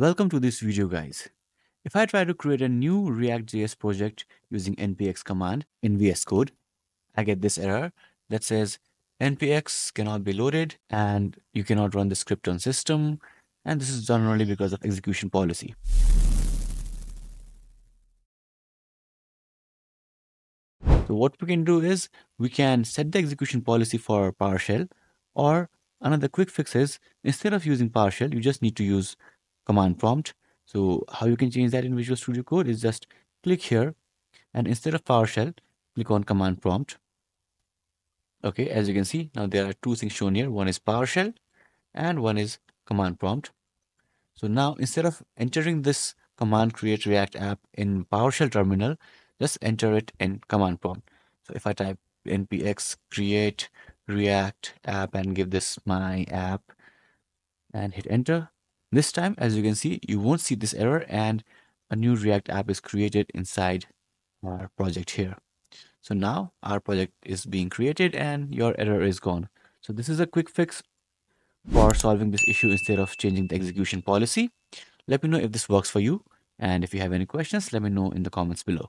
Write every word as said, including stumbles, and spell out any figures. Welcome to this video, guys. If I try to create a new React J S project using N P X command in V S Code, I get this error that says N P X cannot be loaded and you cannot run the script on system. And this is generally because of execution policy. So what we can do is we can set the execution policy for PowerShell, or another quick fix is instead of using PowerShell, you just need to use Command Prompt. So how you can change that in Visual Studio Code is just click here and instead of PowerShell, click on Command Prompt. Okay, as you can see, now there are two things shown here. One is PowerShell and one is Command Prompt. So now instead of entering this command create React app in PowerShell terminal, just enter it in Command Prompt. So if I type npx create React app and give this my app and hit enter, this time, as you can see, you won't see this error and a new React app is created inside our project here. So now our project is being created and your error is gone. So this is a quick fix for solving this issue instead of changing the execution policy. Let me know if this works for you. And if you have any questions, let me know in the comments below.